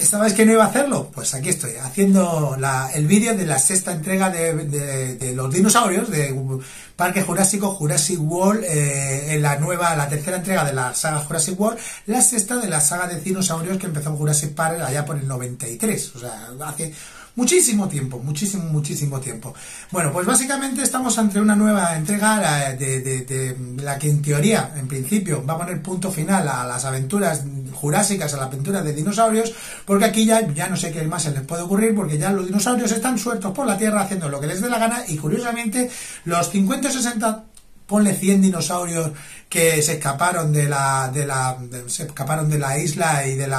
¿Esta vez que no iba a hacerlo? Pues aquí estoy, haciendo el vídeo de la sexta entrega de los dinosaurios, de Parque Jurásico, Jurassic World, la tercera entrega de la saga Jurassic World, la sexta de la saga de dinosaurios que empezó Jurassic Park allá por el 93, o sea, hace muchísimo tiempo, muchísimo, muchísimo tiempo. Bueno, pues básicamente estamos ante una nueva entrega de la que en teoría, en principio, va a poner punto final a las aventuras jurásicas, a las aventuras de dinosaurios, porque aquí ya no sé qué más se les puede ocurrir, porque ya los dinosaurios están sueltos por la Tierra haciendo lo que les dé la gana, y curiosamente los 50 o 60... ponle 100 dinosaurios que se escaparon de la isla y de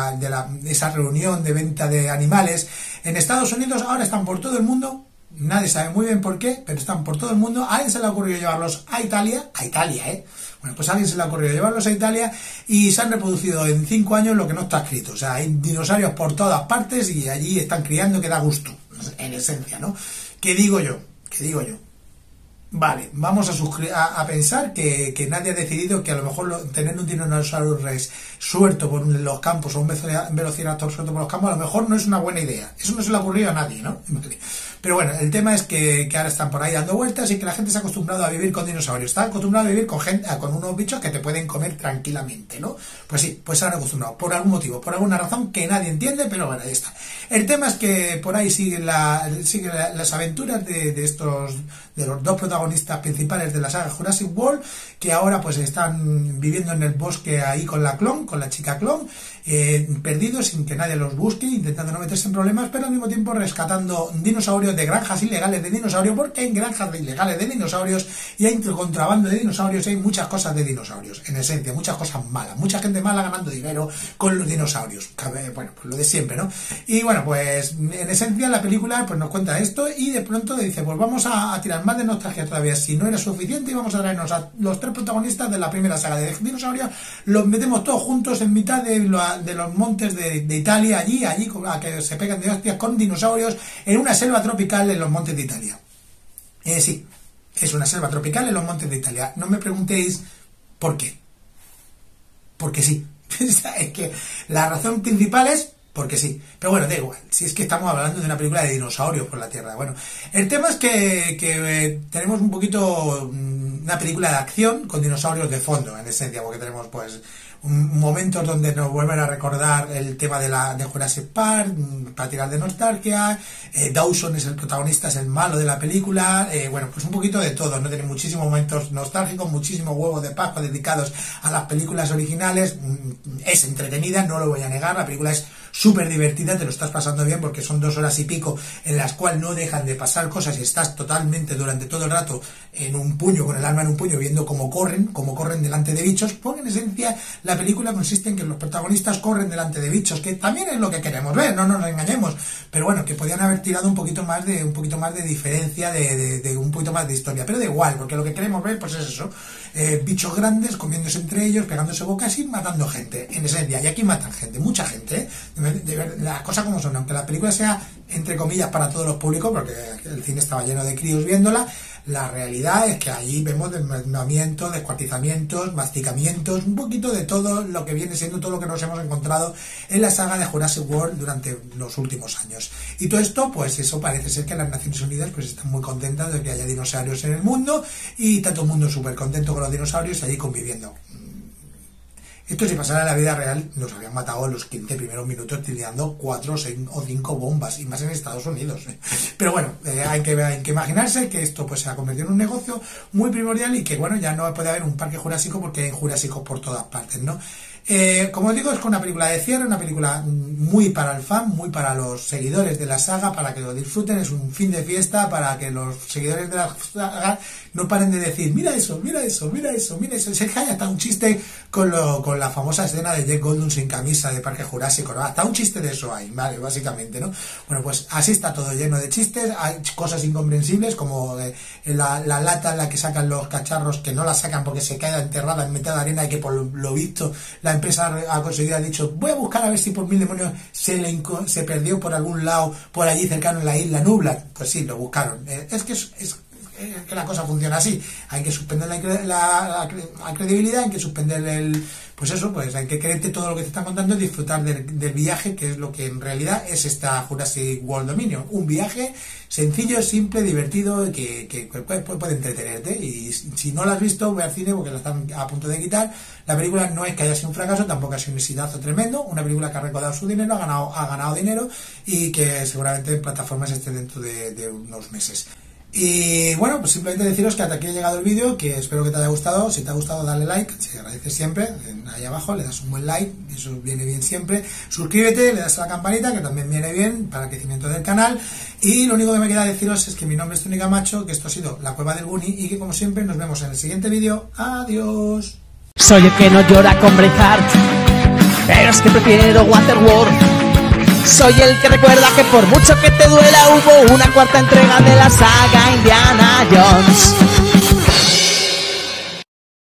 esa reunión de venta de animales en Estados Unidos. Ahora están por todo el mundo, nadie sabe muy bien por qué, pero están por todo el mundo. A alguien se le ha ocurrido llevarlos a Italia, Bueno, pues a alguien se le ha ocurrido llevarlos a Italia y se han reproducido en 5 años lo que no está escrito. O sea, hay dinosaurios por todas partes y allí están criando que da gusto, en esencia, ¿no? ¿Qué digo yo? ¿Qué digo yo? Vale, vamos a pensar que nadie ha decidido que a lo mejor tener un dinosaurio rex suelto por los campos o un velociraptor suelto por los campos a lo mejor no es una buena idea. Eso no se le ha ocurrido a nadie, ¿no? Vale. Pero bueno, el tema es que ahora están por ahí dando vueltas y que la gente se ha acostumbrado a vivir con dinosaurios. Está acostumbrado a vivir con unos bichos que te pueden comer tranquilamente, ¿no? Pues sí, pues se han acostumbrado por algún motivo, por alguna razón que nadie entiende, pero bueno, ahí está. El tema es que por ahí siguen las aventuras de los dos protagonistas principales de la saga Jurassic World, que ahora pues están viviendo en el bosque ahí con la chica clon, perdidos sin que nadie los busque, intentando no meterse en problemas, pero al mismo tiempo rescatando dinosaurios de granjas ilegales de dinosaurios, porque en granjas ilegales de dinosaurios y hay contrabando de dinosaurios, hay muchas cosas de dinosaurios, en esencia, muchas cosas malas, mucha gente mala ganando dinero con los dinosaurios, bueno, pues lo de siempre, ¿no? Y bueno, pues en esencia la película pues nos cuenta esto y de pronto dice, pues vamos a tirar más de nostalgia todavía, si no era suficiente, y vamos a traernos a los tres protagonistas de la primera saga de dinosaurios, los metemos todos juntos en mitad de los montes de Italia, allí a que se pegan de hostias con dinosaurios en una selva tropical en los montes de Italia. Sí, es una selva tropical en los montes de Italia. No me preguntéis por qué. Porque sí. Es que la razón principal es porque sí. Pero bueno, da igual. Si es que estamos hablando de una película de dinosaurios por la Tierra. Bueno, el tema es que tenemos un poquito una película de acción con dinosaurios de fondo, en esencia, porque tenemos pues momentos donde nos vuelven a recordar el tema de Jurassic Park para tirar de nostalgia. Dawson es el protagonista, es el malo de la película. Bueno, pues un poquito de todo, ¿no? Tiene muchísimos momentos nostálgicos, muchísimos huevos de Pascua dedicados a las películas originales. Es entretenida, no lo voy a negar, la película es súper divertida, te lo estás pasando bien porque son 2 horas y pico en las cuales no dejan de pasar cosas y estás totalmente durante todo el rato en un puño, con el alma en un puño, viendo cómo corren delante de bichos, porque en esencia la película consiste en que los protagonistas corren delante de bichos, que también es lo que queremos ver, no nos engañemos, pero bueno, que podían haber tirado un poquito más de diferencia, de un poquito más de historia, pero da igual, porque lo que queremos ver pues es eso, bichos grandes comiéndose entre ellos, pegándose bocas y matando gente, en esencia, y aquí matan gente, mucha gente, las cosas como son, aunque la película sea entre comillas para todos los públicos, porque el cine estaba lleno de críos viéndola, la realidad es que allí vemos desmembramientos, descuartizamientos, masticamientos, un poquito de todo lo que viene siendo todo lo que nos hemos encontrado en la saga de Jurassic World durante los últimos años. Y todo esto, pues eso parece ser que las Naciones Unidas pues están muy contentas de que haya dinosaurios en el mundo y está todo el mundo súper contento con los dinosaurios y allí conviviendo. Esto si pasara en la vida real, nos habían matado en los 15 primeros minutos tirando 4, 6 o 5 bombas, y más en Estados Unidos. Pero bueno, hay que imaginarse que esto pues se ha convertido en un negocio muy primordial y que bueno, ya no puede haber un parque jurásico porque hay jurásicos por todas partes, ¿no? Como digo, es con una película de cierre, una película muy para el fan, muy para los seguidores de la saga, para que lo disfruten, es un fin de fiesta para que los seguidores de la saga no paren de decir, mira eso, mira eso, mira eso, mira eso. Se cae hasta un chiste con la famosa escena de Jeff Goldblum sin camisa de Parque Jurásico, ¿no? Hasta un chiste de eso hay, ¿vale? Básicamente, ¿no? Bueno, pues así está todo lleno de chistes, hay cosas incomprensibles como la lata en la que sacan los cacharros, que no la sacan porque se queda enterrada en mitad de arena y que por lo visto la empresa ha conseguido, ha dicho, voy a buscar a ver si por mil demonios se perdió por algún lado, por allí cercano en la Isla Nublar. Pues sí, lo buscaron. Es que es que la cosa funciona así. Hay que suspender la credibilidad, hay que suspender el... Pues eso, pues hay que creerte todo lo que te están contando y disfrutar del viaje, que es lo que en realidad es esta Jurassic World Dominion. Un viaje sencillo, simple, divertido, que puede entretenerte. Y si no la has visto, ve al cine porque la están a punto de quitar. La película no es que haya sido un fracaso, tampoco ha sido un exitazo tremendo. Una película que ha recaudado su dinero, ha ganado dinero y que seguramente en plataformas esté dentro de unos meses. Y bueno, pues simplemente deciros que hasta aquí ha llegado el vídeo, que espero que te haya gustado. Si te ha gustado, dale like, se agradece siempre. Ahí abajo le das un buen like, eso viene bien siempre. Suscríbete, le das a la campanita, que también viene bien para el crecimiento del canal. Y lo único que me queda deciros es que mi nombre es Tony Camacho, que esto ha sido La Cueva del Buni y que como siempre nos vemos en el siguiente vídeo. Adiós. Soy el que no llora con Breakart, pero es que prefiero Waterworld. Soy el que recuerda que por mucho que te duela hubo una cuarta entrega de la saga Indiana Jones.